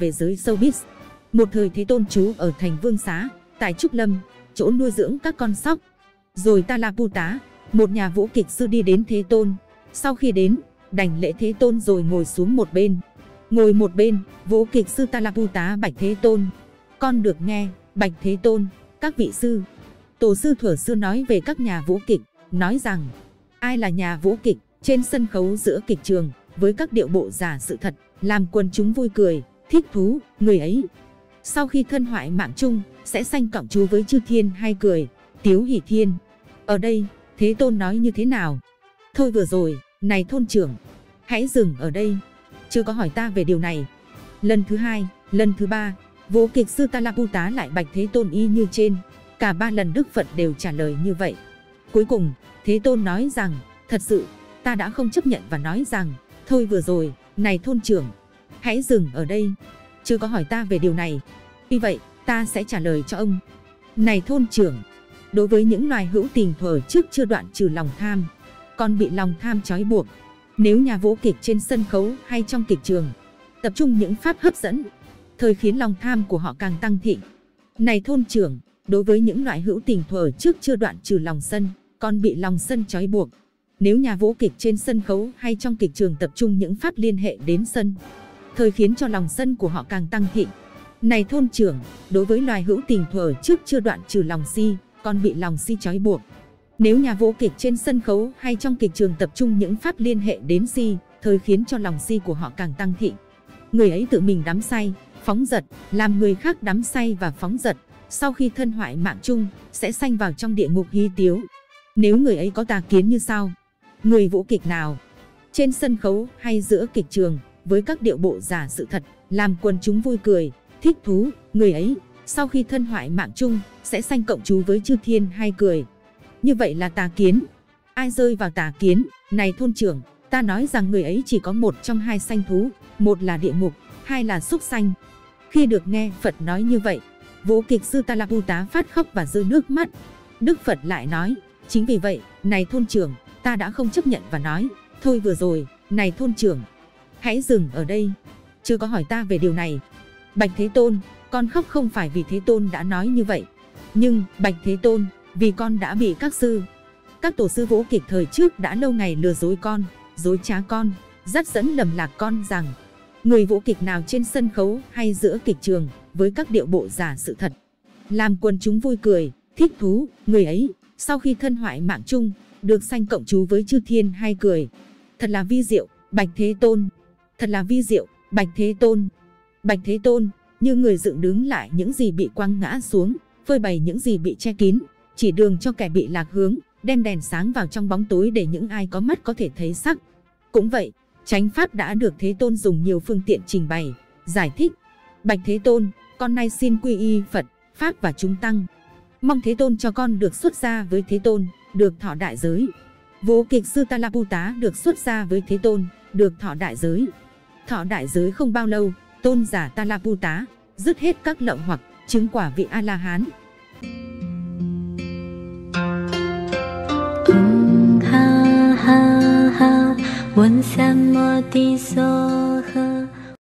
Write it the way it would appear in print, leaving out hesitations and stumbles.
Về giới showbiz, một thời Thế Tôn trú ở thành Vương Xá, tại Trúc Lâm, chỗ nuôi dưỡng các con sóc. Rồi Talaputa, một nhà vũ kịch sư, đi đến Thế Tôn. Sau khi đến, đảnh lễ Thế Tôn rồi ngồi xuống một bên. Ngồi một bên, vũ kịch sư Talaputa bạch Thế Tôn: "Con được nghe, bạch Thế Tôn, các vị sư, tổ sư thuở xưa nói về các nhà vũ kịch, nói rằng ai là nhà vũ kịch, trên sân khấu giữa kịch trường, với các điệu bộ giả sự thật, làm quần chúng vui cười, thích thú, người ấy sau khi thân hoại mạng chung sẽ sanh cộng chú với chư thiên hay cười, tiếu hỷ thiên." Ở đây, Thế Tôn nói như thế nào? Thôi vừa rồi, này thôn trưởng, hãy dừng ở đây, chưa có hỏi ta về điều này. Lần thứ hai, lần thứ ba, vũ kịch sư Talaputa lại bạch Thế Tôn y như trên. Cả ba lần Đức Phật đều trả lời như vậy. Cuối cùng, Thế Tôn nói rằng: "Thật sự, ta đã không chấp nhận và nói rằng, thôi vừa rồi, này thôn trưởng, hãy dừng ở đây, chưa có hỏi ta về điều này. Vì vậy, ta sẽ trả lời cho ông. Này thôn trưởng, đối với những loài hữu tình thuở trước chưa đoạn trừ lòng tham, còn bị lòng tham trói buộc. Nếu nhà vũ kịch trên sân khấu hay trong kịch trường tập trung những pháp hấp dẫn, thời khiến lòng tham của họ càng tăng thịnh. Này thôn trưởng, đối với những loại hữu tình thuở trước chưa đoạn trừ lòng sân, còn bị lòng sân trói buộc. Nếu nhà vũ kịch trên sân khấu hay trong kịch trường tập trung những pháp liên hệ đến sân, thời khiến cho lòng sân của họ càng tăng thịnh. Này thôn trưởng, đối với loài hữu tình thuở trước chưa đoạn trừ lòng si, còn bị lòng si trói buộc. Nếu nhà vũ kịch trên sân khấu hay trong kịch trường tập trung những pháp liên hệ đến si, thời khiến cho lòng si của họ càng tăng thịnh. Người ấy tự mình đắm say, phóng dật, làm người khác đắm say và phóng dật, sau khi thân hoại mạng chung, sẽ sanh vào trong địa ngục hy tiếu. Nếu người ấy có tà kiến như sau: người vũ kịch nào, trên sân khấu hay giữa kịch trường, với các điệu bộ giả sự thật, làm quần chúng vui cười, thích thú, người ấy sau khi thân hoại mạng chung sẽ sanh cộng chú với chư thiên hay cười, như vậy là tà kiến. Ai rơi vào tà kiến, này thôn trưởng, ta nói rằng người ấy chỉ có một trong hai sanh thú, một là địa ngục, hai là súc sanh." Khi được nghe Phật nói như vậy, vũ kịch sư Talaputa phát khóc và rơi nước mắt. Đức Phật lại nói: "Chính vì vậy, này thôn trưởng, ta đã không chấp nhận và nói, thôi vừa rồi, này thôn trưởng, hãy dừng ở đây, chưa có hỏi ta về điều này. Bạch Thế Tôn, con khóc không phải vì Thế Tôn đã nói như vậy, nhưng, bạch Thế Tôn, vì con đã bị các sư, các tổ sư vũ kịch thời trước đã lâu ngày lừa dối con, dối trá con, dắt dẫn lầm lạc con rằng, người vũ kịch nào trên sân khấu hay giữa kịch trường, với các điệu bộ giả sự thật, làm quần chúng vui cười, thích thú, người ấy sau khi thân hoại mạng chung, được sanh cộng chú với chư thiên hay cười. Thật là vi diệu, bạch Thế Tôn. Thật là vi diệu, bạch Thế Tôn. Bạch Thế Tôn, như người dựng đứng lại những gì bị quăng ngã xuống, phơi bày những gì bị che kín, chỉ đường cho kẻ bị lạc hướng, đem đèn sáng vào trong bóng tối để những ai có mắt có thể thấy sắc." Cũng vậy, chánh pháp đã được Thế Tôn dùng nhiều phương tiện trình bày, giải thích. "Bạch Thế Tôn, con nay xin quy y Phật, Pháp và chúng tăng. Mong Thế Tôn cho con được xuất gia với Thế Tôn, được thọ đại giới." Vũ kịch sư Talaputa được xuất gia với Thế Tôn, được thọ đại giới. Thọ đại giới không bao lâu, tôn giả Talaputa dứt hết các lậu hoặc, chứng quả vị A-la-hán. Ha ha ha,